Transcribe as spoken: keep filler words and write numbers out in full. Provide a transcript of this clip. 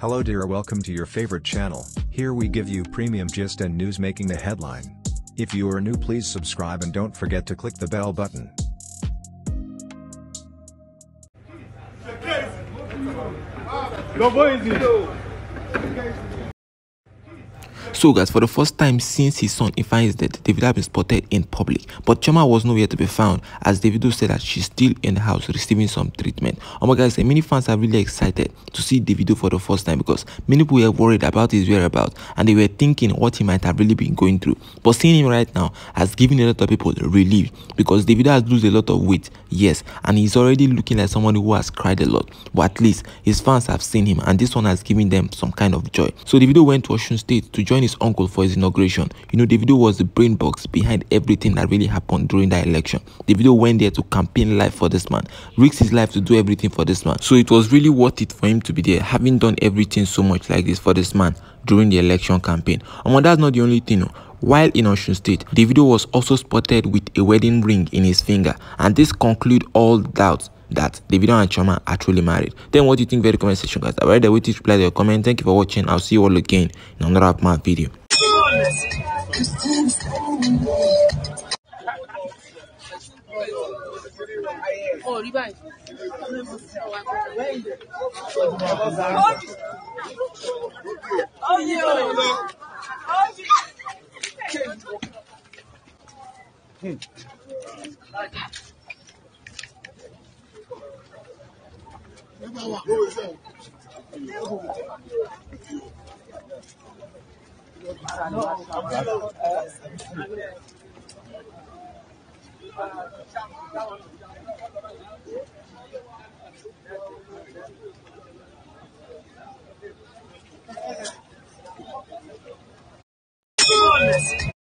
Hello dear, welcome to your favorite channel. Here we give you premium gist and news making the headline. If you are new, please subscribe and don't forget to click the bell button. So guys, for the first time since his son Ifan is dead, Davido has been spotted in public. But Chioma was nowhere to be found, as Davido said that she's still in the house receiving some treatment. Oh my guys, many fans are really excited to see Davido for the first time because many people were worried about his whereabouts and they were thinking what he might have really been going through. But seeing him right now has given a lot of people relief because Davido has lost a lot of weight, yes, and he's already looking like someone who has cried a lot. But at least his fans have seen him and this one has given them some kind of joy. So Davido went to Osun State to join his uncle for his inauguration. You know, Davido was the brain box behind everything that really happened during that election. Davido went there to campaign life for this man, risked his life to do everything for this man. So it was really worth it for him to be there, having done everything so much like this for this man during the election campaign. And that's not the only thing. While in Osun State, Davido was also spotted with a wedding ring in his finger, and this concludes all doubts that Davido and Chioma are truly married. Then what do you think? Very comment section, guys. I'm ready to reply to your comment. Thank you for watching. I'll see you all again in another upcoming video.